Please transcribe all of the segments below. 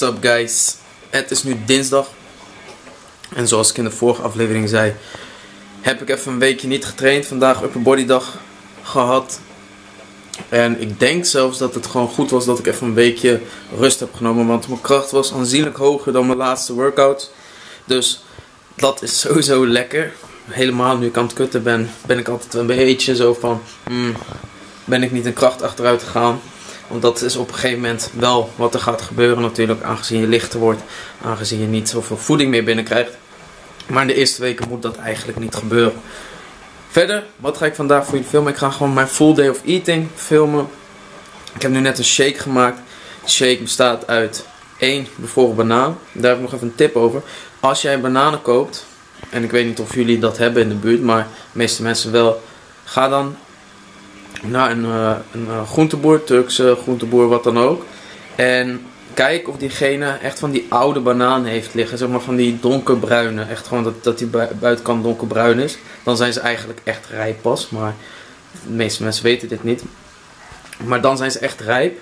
What's up guys, het is nu dinsdag en zoals ik in de vorige aflevering zei, heb ik even een weekje niet getraind. Vandaag upper body dag gehad en ik denk zelfs dat het gewoon goed was dat ik even een weekje rust heb genomen, want mijn kracht was aanzienlijk hoger dan mijn laatste workout. Dus dat is sowieso lekker. Helemaal nu ik aan het kutten ben ik altijd een beetje zo van ben ik niet in kracht achteruit gegaan. Want dat is op een gegeven moment wel wat er gaat gebeuren natuurlijk, aangezien je lichter wordt, aangezien je niet zoveel voeding meer binnenkrijgt. Maar in de eerste weken moet dat eigenlijk niet gebeuren. Verder, wat ga ik vandaag voor jullie filmen? Ik ga gewoon mijn full day of eating filmen. Ik heb nu net een shake gemaakt. De shake bestaat uit 1 bevroren banaan. Daar heb ik nog even een tip over. Als jij bananen koopt, en ik weet niet of jullie dat hebben in de buurt, maar de meeste mensen wel, ga dan naar een groenteboer, Turkse groenteboer, wat dan ook. En kijk of diegene echt van die oude banaan heeft liggen. Zeg maar van die donkerbruine. Echt gewoon dat die buitenkant donkerbruin is. Dan zijn ze eigenlijk echt rijp pas. Maar de meeste mensen weten dit niet. Maar dan zijn ze echt rijp.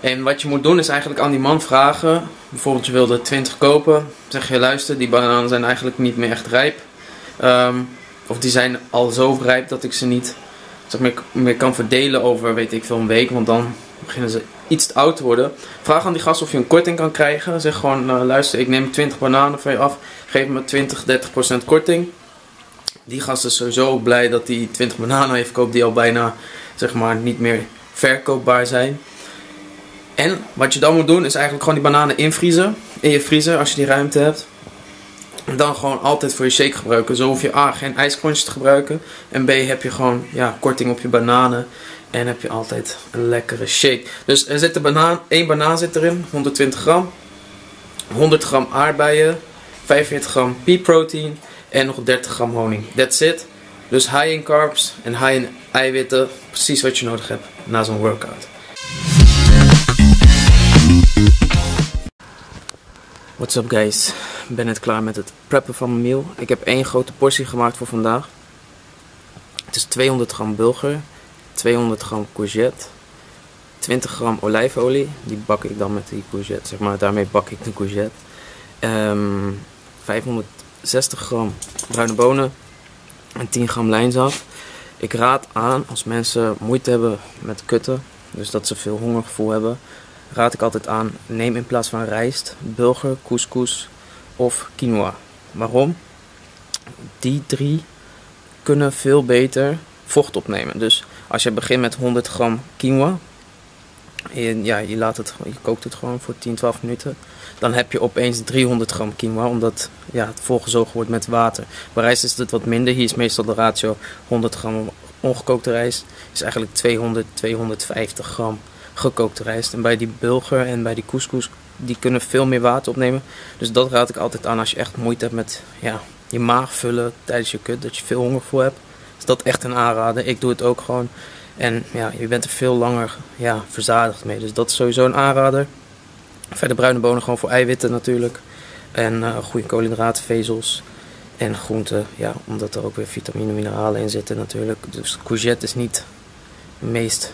En wat je moet doen is eigenlijk aan die man vragen. Bijvoorbeeld je wilde 20 kopen. Zeg je luister, die bananen zijn eigenlijk niet meer echt rijp. Of die zijn al zo rijp dat ik ze niet... dat ik meer kan verdelen over, weet ik veel, een week. Want dan beginnen ze iets te oud te worden. Vraag aan die gast of je een korting kan krijgen. Zeg gewoon, luister, ik neem 20 bananen van je af. Geef me 20-30% korting. Die gast is sowieso blij dat hij 20 bananen heeft koopt die al bijna, zeg maar, niet meer verkoopbaar zijn. En wat je dan moet doen is eigenlijk gewoon die bananen invriezen. In je vriezer, als je die ruimte hebt. En dan gewoon altijd voor je shake gebruiken. Zo hoef je A, geen ijskronsje te gebruiken. En B, heb je gewoon korting op je bananen. En heb je altijd een lekkere shake. Dus er zit een banaan, 1 banaan zit erin, 120 gram. 100 gram aardbeien. 45 gram pea protein. En nog 30 gram honing. That's it. Dus high in carbs en high in eiwitten. Precies wat je nodig hebt na zo'n workout. What's up guys, ik ben net klaar met het preppen van mijn meal. Ik heb 1 grote portie gemaakt voor vandaag. Het is 200 gram bulgur, 200 gram courgette, 20 gram olijfolie. Die bak ik dan met die courgette, zeg maar, daarmee bak ik de courgette. 560 gram bruine bonen en 10 gram lijnzaad. Ik raad aan, als mensen moeite hebben met kutten, dus dat ze veel hongergevoel hebben, raad ik altijd aan, neem in plaats van rijst, bulgur, couscous of quinoa. Waarom? Die 3 kunnen veel beter vocht opnemen. Dus als je begint met 100 gram quinoa, je kookt het gewoon voor 10-12 minuten, dan heb je opeens 300 gram quinoa, omdat het volgezogen wordt met water. Bij rijst is het wat minder, hier is meestal de ratio 100 gram ongekookte rijst, is eigenlijk 200-250 gram gekookte rijst. En bij die bulgur en bij die couscous, die kunnen veel meer water opnemen. Dus dat raad ik altijd aan als je echt moeite hebt met je maag vullen tijdens je kut, dat je veel honger voor hebt. Is dat echt een aanrader. Ik doe het ook gewoon. En je bent er veel langer verzadigd mee. Dus dat is sowieso een aanrader. Verder bruine bonen gewoon voor eiwitten natuurlijk. En goede koolhydraten, vezels en groenten. Ja, omdat er ook weer vitamine en mineralen in zitten natuurlijk. Dus courgette is niet het meest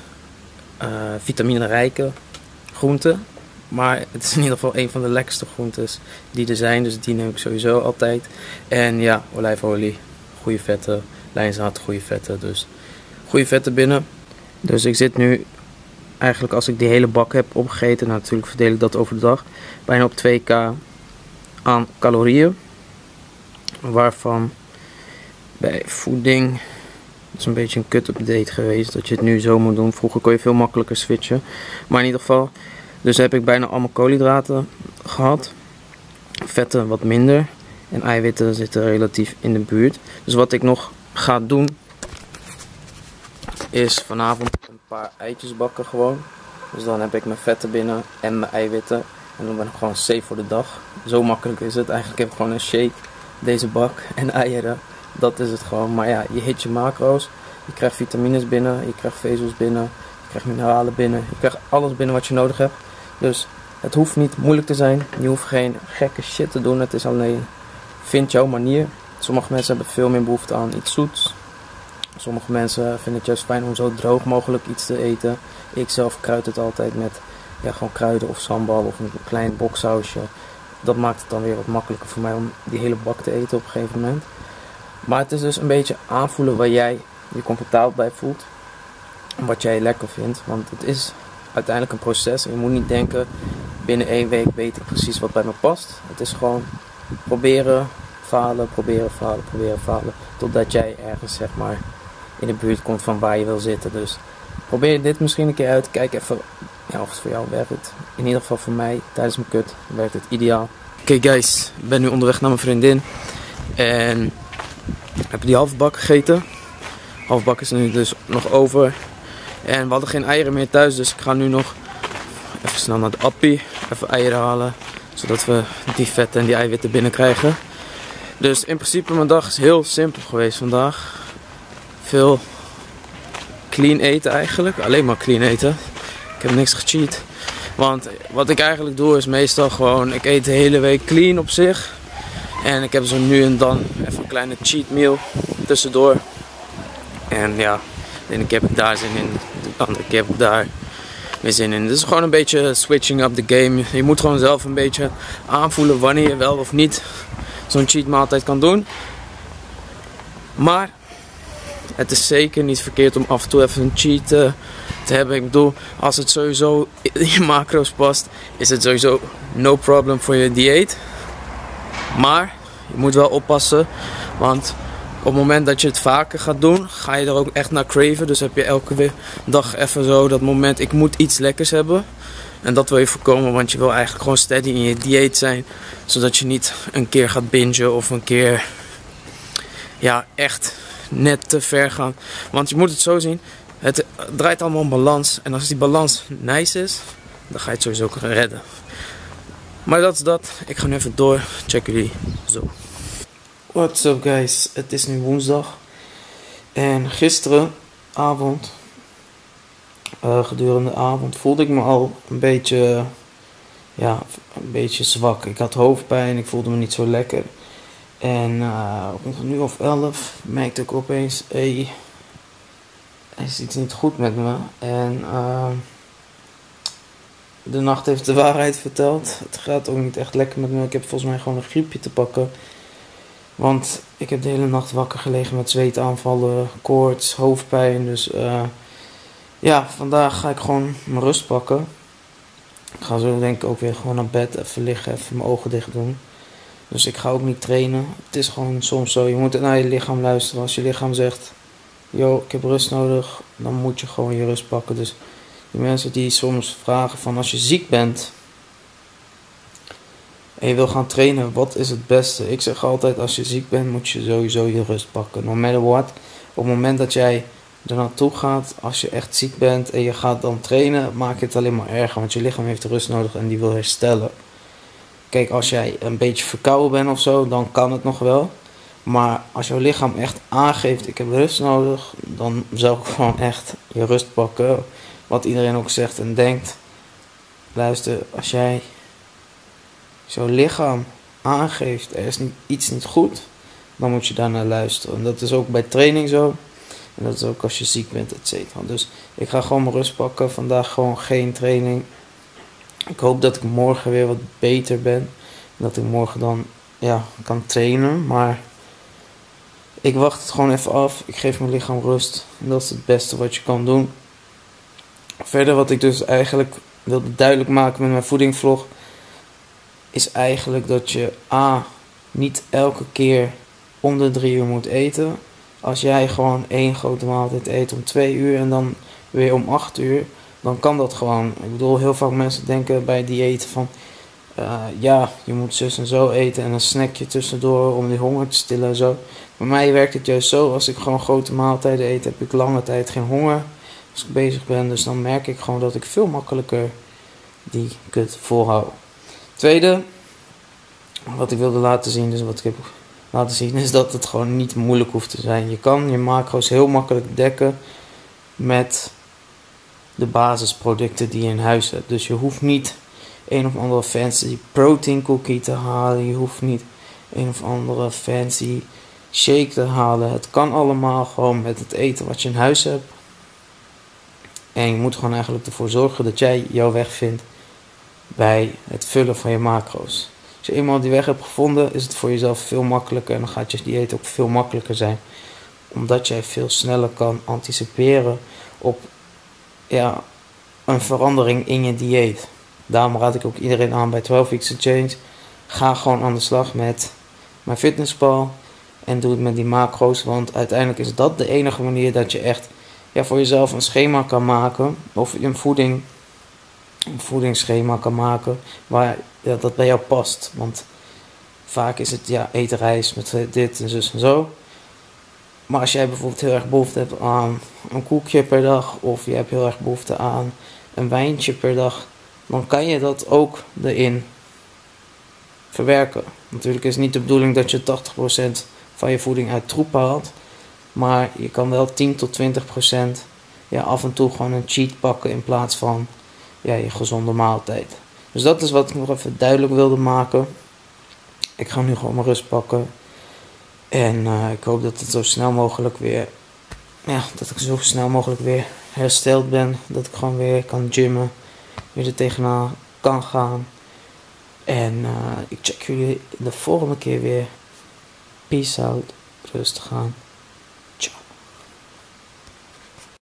vitaminerijke groente, maar het is in ieder geval een van de lekkerste groentes die er zijn, dus die neem ik sowieso altijd. En olijfolie, goede vetten, lijnzaad, goede vetten, dus goede vetten binnen. Dus ik zit nu eigenlijk, als ik die hele bak heb opgegeten, natuurlijk verdeel ik dat over de dag, bijna op 2.000 aan calorieën, waarvan bij voeding... Het is een beetje een kut-update geweest dat je het nu zo moet doen. Vroeger kon je veel makkelijker switchen. Maar in ieder geval, dus heb ik bijna allemaal koolhydraten gehad. Vetten wat minder. En eiwitten zitten relatief in de buurt. Dus wat ik nog ga doen, is vanavond een paar eitjes bakken gewoon. Dus dan heb ik mijn vetten binnen en mijn eiwitten. En dan ben ik gewoon safe voor de dag. Zo makkelijk is het. Eigenlijk heb ik gewoon een shake, deze bak en eieren. Dat is het gewoon, maar je hit je macro's, je krijgt vitamines binnen, je krijgt vezels binnen, je krijgt mineralen binnen, je krijgt alles binnen wat je nodig hebt. Dus het hoeft niet moeilijk te zijn, je hoeft geen gekke shit te doen, het is alleen, vind jouw manier. Sommige mensen hebben veel meer behoefte aan iets zoets. Sommige mensen vinden het juist fijn om zo droog mogelijk iets te eten. Ik zelf kruid het altijd met ja, gewoon kruiden of sambal of een klein boksausje. Dat maakt het dan weer wat makkelijker voor mij om die hele bak te eten op een gegeven moment. Maar het is dus een beetje aanvoelen waar jij je comfortabel bij voelt. En wat jij lekker vindt. Want het is uiteindelijk een proces. En je moet niet denken, binnen 1 week weet ik precies wat bij me past. Het is gewoon proberen, falen, proberen, falen, proberen, falen. Totdat jij ergens, zeg maar, in de buurt komt van waar je wil zitten. Dus probeer dit misschien een keer uit. Kijk even ja, of het voor jou werkt. In ieder geval voor mij, tijdens mijn kut, werkt het ideaal. Oké, guys, ik ben nu onderweg naar mijn vriendin. En heb die halve bak gegeten. Halve bak is nu dus nog over. En we hadden geen eieren meer thuis, dus ik ga nu nog even snel naar de appie. Even eieren halen, zodat we die vetten en die eiwitten binnenkrijgen. Dus in principe mijn dag is heel simpel geweest vandaag. Veel clean eten eigenlijk, alleen maar clean eten. Ik heb niks gecheat. Want wat ik eigenlijk doe is meestal gewoon, ik eet de hele week clean op zich. En ik heb zo nu en dan even een kleine cheat meal tussendoor. En ja, de ene keer heb ik daar zin in, de andere keer heb ik daar weer zin in. Dus gewoon een beetje switching up the game. Je moet gewoon zelf een beetje aanvoelen wanneer je wel of niet zo'n cheat maaltijd kan doen. Maar het is zeker niet verkeerd om af en toe even een cheat te hebben. Ik bedoel, als het sowieso in je macro's past, is het sowieso no problem voor je dieet. Maar je moet wel oppassen, want op het moment dat je het vaker gaat doen, ga je er ook echt naar craven. Dus heb je elke dag even zo dat moment, ik moet iets lekkers hebben. En dat wil je voorkomen, want je wil eigenlijk gewoon steady in je dieet zijn. Zodat je niet een keer gaat bingen of een keer ja, echt net te ver gaan. Want je moet het zo zien, het draait allemaal om balans. En als die balans nice is, dan ga je het sowieso kunnen redden. Maar dat is dat. Ik ga nu even door. Check jullie zo. What's up guys. Het is nu woensdag. En gisteravond, gedurende de avond, voelde ik me al een beetje, ja, een beetje zwak. Ik had hoofdpijn. Ik voelde me niet zo lekker. En rond een uur of 11 merkte ik opeens, hey, er is iets niet goed met me. En de nacht heeft de waarheid verteld. Het gaat ook niet echt lekker met me. Ik heb volgens mij gewoon een griepje te pakken. Want ik heb de hele nacht wakker gelegen met zweetaanvallen, koorts, hoofdpijn. Dus ja, vandaag ga ik gewoon mijn rust pakken. Ik ga zo denk ik ook weer gewoon naar bed, even liggen, even mijn ogen dicht doen. Dus ik ga ook niet trainen. Het is gewoon soms zo, je moet naar je lichaam luisteren. Als je lichaam zegt, yo, ik heb rust nodig, dan moet je gewoon je rust pakken. Dus die mensen die soms vragen van als je ziek bent en je wil gaan trainen, wat is het beste? Ik zeg altijd, als je ziek bent moet je sowieso je rust pakken. No matter what, op het moment dat jij er naartoe gaat, als je echt ziek bent en je gaat dan trainen, maak je het alleen maar erger. Want je lichaam heeft rust nodig en die wil herstellen. Kijk, als jij een beetje verkouden bent of zo, dan kan het nog wel. Maar als jouw lichaam echt aangeeft, ik heb rust nodig, dan zou ik gewoon echt je rust pakken. Wat iedereen ook zegt en denkt. Luister, als jij zo'n lichaam aangeeft, er is iets niet goed, dan moet je daarnaar luisteren. En dat is ook bij training zo. En dat is ook als je ziek bent, et cetera. Dus ik ga gewoon mijn rust pakken. Vandaag gewoon geen training. Ik hoop dat ik morgen weer wat beter ben. Dat ik morgen dan ja, kan trainen. Maar ik wacht het gewoon even af. Ik geef mijn lichaam rust. En dat is het beste wat je kan doen. Verder wat ik dus eigenlijk wilde duidelijk maken met mijn voedingvlog is eigenlijk dat je a, niet elke keer om de 3 uur moet eten. Als jij gewoon 1 grote maaltijd eet om 2 uur en dan weer om 8 uur, dan kan dat gewoon. Ik bedoel, heel vaak mensen denken bij diëten van ja, je moet zus en zo eten en een snackje tussendoor om die honger te stillen en zo. Bij mij werkt het juist zo, als ik gewoon grote maaltijden eet heb ik lange tijd geen honger. Als ik bezig ben, dus dan merk ik gewoon dat ik veel makkelijker die kut volhoud. Tweede, wat ik wilde laten zien, dus wat ik heb laten zien, is dat het gewoon niet moeilijk hoeft te zijn. Je kan je macro's heel makkelijk dekken met de basisproducten die je in huis hebt. Dus je hoeft niet een of andere fancy protein cookie te halen. Je hoeft niet een of andere fancy shake te halen. Het kan allemaal gewoon met het eten wat je in huis hebt. En je moet gewoon eigenlijk ervoor zorgen dat jij jouw weg vindt bij het vullen van je macro's. Als je eenmaal die weg hebt gevonden, is het voor jezelf veel makkelijker en dan gaat je dieet ook veel makkelijker zijn. Omdat jij veel sneller kan anticiperen op een verandering in je dieet. Daarom raad ik ook iedereen aan bij 12weekstochange. Ga gewoon aan de slag met MyFitnessPal en doe het met die macro's. Want uiteindelijk is dat de enige manier dat je echt voor jezelf een schema kan maken. Of een voedingsschema kan maken waar dat bij jou past. Want vaak is het eet rijst met dit en zus en zo. Maar als jij bijvoorbeeld heel erg behoefte hebt aan een koekje per dag, of je hebt heel erg behoefte aan een wijntje per dag, dan kan je dat ook erin verwerken. Natuurlijk is het niet de bedoeling dat je 80% van je voeding uit troep haalt, maar je kan wel 10 tot 20% af en toe gewoon een cheat pakken in plaats van je gezonde maaltijd. Dus dat is wat ik nog even duidelijk wilde maken. Ik ga nu gewoon mijn rust pakken. En ik hoop dat het zo snel mogelijk weer, dat ik zo snel mogelijk weer hersteld ben. Dat ik gewoon weer kan gymmen, weer er tegenaan kan gaan. En ik check jullie de volgende keer weer. Peace out, rustig aan.